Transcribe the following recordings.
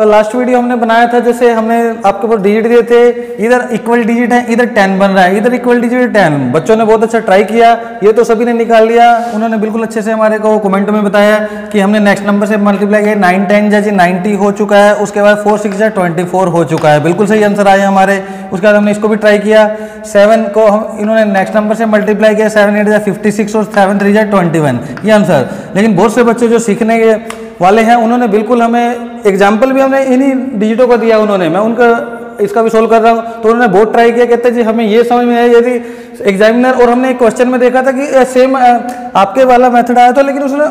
Last video हमने बनाया था, जैसे हमने आपके ऊपर डिजिट दिए थे, इधर इक्वल डिजिट है, इधर 10 बन रहा है, इधर इक्वल डिजिट 10। बच्चों ने बहुत अच्छा ट्राई किया, ये तो सभी ने निकाल लिया। उन्होंने बिल्कुल अच्छे से हमारे को कमेंट में बताया कि हमने नेक्स्ट नंबर से मल्टीप्लाई किया, 9 10 जैसे 90 हो चुका है, उसके बाद 4 6 24 हो चुका है, बिल्कुल सही आंसर आया हमारे। उसके बाद हमने इसको भी ट्राई किया, 7 को हम इन्होंने नेक्स्ट नंबर से मल्टीप्लाई किया, 7 8 56 और 7 3 21 ये आंसर। लेकिन बहुत से बच्चे जो सीखने के वाले हैं उन्होंने बिल्कुल हमें एग्जाम्पल भी हमने इन्हीं डिजिटों को दिया उन्होंने, मैं उनका इसका भी सोल्व कर रहा हूँ, तो उन्होंने बहुत ट्राई किया। कहते जी हमें ये समझ में आया, यदि एग्जामिनर और हमने एक क्वेश्चन में देखा था कि सेम आपके वाला मेथड आया था, लेकिन उसने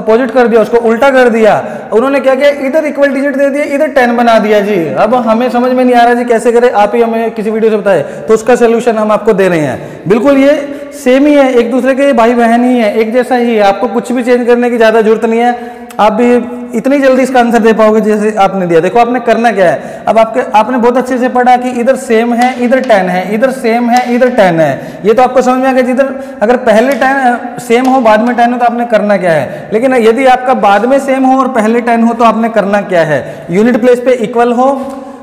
अपोजिट कर दिया, उसको उल्टा कर दिया। उन्होंने क्या किया, इधर इक्वल डिजिट दे दिया, इधर 10 बना दिया जी। अब हमें समझ में नहीं आ रहा जी कैसे करें, आप ही हमें किसी वीडियो से बताए, तो उसका सोल्यूशन हम आपको दे रहे हैं। बिल्कुल ये सेम ही है, एक दूसरे के भाई बहन ही है, एक जैसा ही है, आपको कुछ भी चेंज करने की ज़्यादा जरूरत नहीं है, आप भी इतनी जल्दी इसका आंसर दे पाओगे जैसे आपने दिया। देखो आपने करना क्या है, अब आपके आपने बहुत अच्छे से पढ़ा कि इधर सेम है, इधर 10 है, इधर सेम है, इधर 10 है, ये तो आपको समझ में आ गया। जिधर अगर पहले 10 सेम हो बाद में 10 हो तो आपने करना क्या है, लेकिन यदि आपका बाद में सेम हो और पहले 10 हो तो आपने करना क्या है, यूनिट प्लेस पे इक्वल हो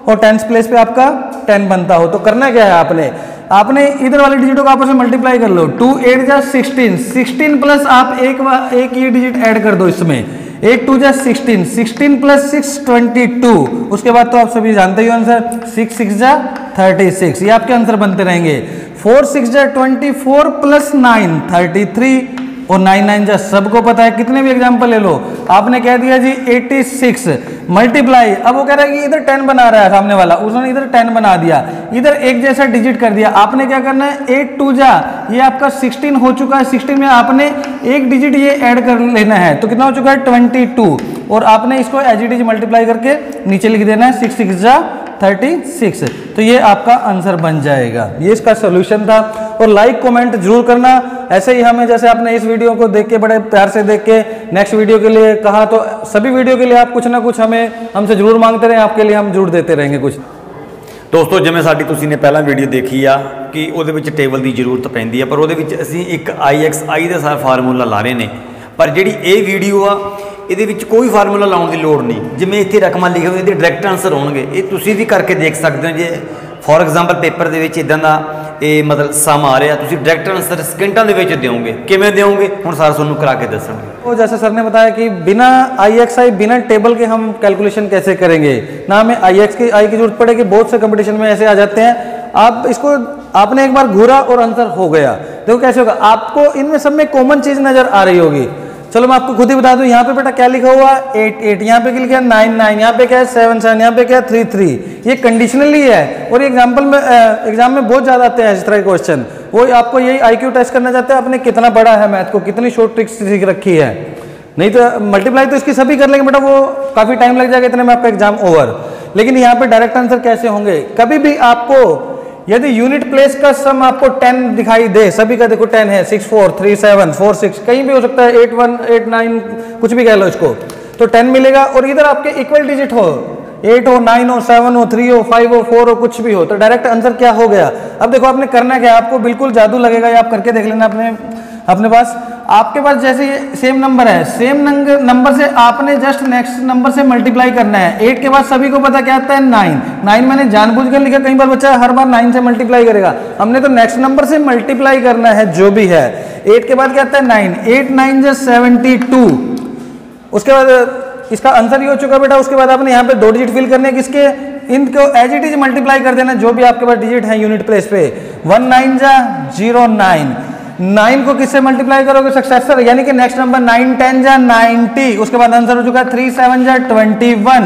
और टेंस प्लेस पे आपका 10 बनता हो तो करना क्या है, आपने इधर वाले डिजिटों को आपस में मल्टीप्लाई कर लो, 2 8 जा 16, 16 प्लस आप एक ये डिजिट ऐड कर दो इसमें, 8 2 जा 16, 16 प्लस 6 22, उसके बाद तो आप सभी जानते ही आंसर, 6 6 जा 36, ये आपके आंसर बनते रहेंगे। 4 6 जा 24 प्लस 9 33 और 9 9 जा सबको पता है, कितने भी एग्जांपल ले लो। आपने कह दिया जी 86 मल्टीप्लाई, अब वो कह रहा है कि इधर 10 बना रहा है सामने वाला, उसने इधर 10 बना दिया, इधर एक जैसा डिजिट कर दिया, आपने क्या करना है 8 2 जा ये आपका 16 हो चुका है, 16 में आपने एक डिजिट ये ऐड कर लेना है, तो कितना हो चुका है 22, और आपने इसको एज इट इज मल्टीप्लाई करके नीचे लिख देना है 6 6 जा 36, तो ये आपका आंसर बन जाएगा। ये इसका सोल्यूशन था। और लाइक कमेंट जरूर करना, ऐसे ही हमें जैसे आपने इस वीडियो को देख के बड़े प्यार से देख के नेक्स्ट वीडियो के लिए कहा, तो सभी वीडियो के लिए आप कुछ ना कुछ हमसे जरूर मांगते रहें, आपके लिए हम जरूर देते रहेंगे कुछ। दोस्तों जिवें साडी तुसीं ने पहला वीडियो देखी आ कि उहदे विच टेबल की जरूरत पैंदी है, पर उहदे विच असीं एक IXI का सारा फार्मूला ला रहे हैं, पर जिहड़ी ये वीडियो आ ਇਹਦੇ ਵਿੱਚ ਕੋਈ ਫਾਰਮੂਲਾ ਲਾਉਣ ਦੀ ਲੋੜ ਨਹੀਂ। ਜਿਵੇਂ ਇੱਥੇ ਰਕਮਾਂ ਲਿਖੇ ਹੋਏ ਇਹਦੇ ਡਾਇਰੈਕਟ ਆਨਸਰ ਹੋਣਗੇ, ਇਹ ਤੁਸੀਂ ਵੀ ਕਰਕੇ ਦੇਖ ਸਕਦੇ ਹੋ। ਜੇ ਫੋਰ ਐਗਜ਼ਾਮਪਲ ਪੇਪਰ ਦੇ ਵਿੱਚ ਇਦਾਂ ਦਾ ਇਹ ਮਤਲਬ ਸਮ ਆ ਰਿਹਾ, ਤੁਸੀਂ ਡਾਇਰੈਕਟ ਆਨਸਰ ਸਕਿੰਟਾਂ ਦੇ ਵਿੱਚ ਦਿਓਗੇ, ਕਿਵੇਂ ਦਿਓਗੇ ਹੁਣ ਸਰ ਤੁਹਾਨੂੰ ਕਰਾ ਕੇ ਦੱਸਣਗੇ। वो जैसे सर ने बताया कि बिना IXI बिना टेबल के हम कैलकुलेशन कैसे करेंगे, ना हमें आई की जरूरत पड़ेगी, बहुत से कंपटीशन में ऐसे आ जाते हैं। आप इसको आपने एक बार घूरा और आंसर हो गया, देखो कैसे होगा, आपको इनमें सब में कॉमन चीज़ नज़र आ रही होगी। चलो मैं आपको खुद ही बता दूं, यहाँ पे बेटा क्या लिखा हुआ 8 8, यहाँ पे लिखा 9 9, यहाँ पे क्या है 7 7, यहाँ पे क्या है 3 3, ये कंडीशनली है। और एग्जाम में बहुत ज़्यादा आते हैं इस तरह के क्वेश्चन, वो आपको यही IQ टेस्ट करना चाहते हैं, आपने कितना पढ़ा है मैथ को, कितनी शॉर्ट ट्रिक्स सीख रखी है। नहीं तो मल्टीप्लाई तो इसकी सभी कर लेंगे बेटा, वो काफ़ी टाइम लग जाएगा, इतने में आपका एग्जाम ओवर। लेकिन यहाँ पर डायरेक्ट आंसर कैसे होंगे, कभी भी आपको यदि यूनिट प्लेस का सम आपको 10 दिखाई दे, सभी का देखो 10 है, 6 4 3 7 4 6, कहीं भी हो सकता है 8 1 8 9 कुछ भी कह लो इसको, तो 10 मिलेगा। और इधर आपके इक्वल डिजिट हो, 8 हो, 9 हो, 7 हो, 3 हो, 5 हो, 4 हो, कुछ भी हो, तो डायरेक्ट आंसर क्या हो गया। अब देखो आपने करना क्या, आपको बिल्कुल जादू लगेगा, ये आप करके देख लेना आपके पास जैसे ये सेम नंबर है, सेम नंबर से आपने जस्ट नेक्स्ट नंबर से मल्टीप्लाई करना है। 8 के बाद सभी को पता क्या आता है 9 9, मैंने जानबूझकर लिखा, कई बार बच्चा हर बार 9 से मल्टीप्लाई करेगा, हमने तो नेक्स्ट नंबर से मल्टीप्लाई करना है जो भी है। 8 के बाद क्या आता है 9 8 9 72, उसके बाद इसका आंसर ये हो चुका बेटा। उसके बाद आपने यहाँ पे 2 डिजिट फिल करने किसके, इनको एज इट इज मल्टीप्लाई कर देना जो भी आपके पास डिजिट है यूनिट प्लेस पे। 1 9 जा 0 9, 9 को किससे मल्टीप्लाई करोगे सक्सेसर, यानी कि नेक्स्ट नंबर 9 10 जा 90, उसके बाद आंसर हो चुका है 3 7 जा 21।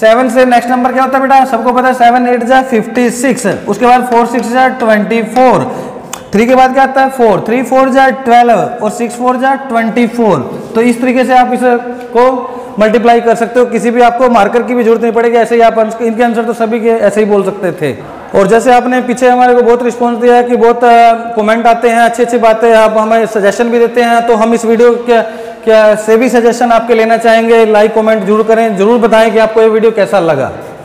7 से नेक्स्ट नंबर क्या होता है बेटा, सबको पता है 7 8 जा 56, उसके बाद 4 6 जा 24, 3 के बाद क्या आता है 4 3 4 जा 12 और 6 4 जा 24। तो इस तरीके से आप इसको मल्टीप्लाई कर सकते हो, किसी भी आपको मार्कर की भी जरूरत नहीं पड़ेगी, ऐसे ही आप इनके आंसर तो सभी के ऐसे ही बोल सकते थे। और जैसे आपने पीछे हमारे को बहुत रिस्पांस दिया है कि बहुत कमेंट आते हैं, अच्छी अच्छी बातें, आप हमें सजेशन भी देते हैं, तो हम इस वीडियो से भी सजेशन आपके लेना चाहेंगे। लाइक कमेंट जरूर करें, जरूर बताएं कि आपको ये वीडियो कैसा लगा।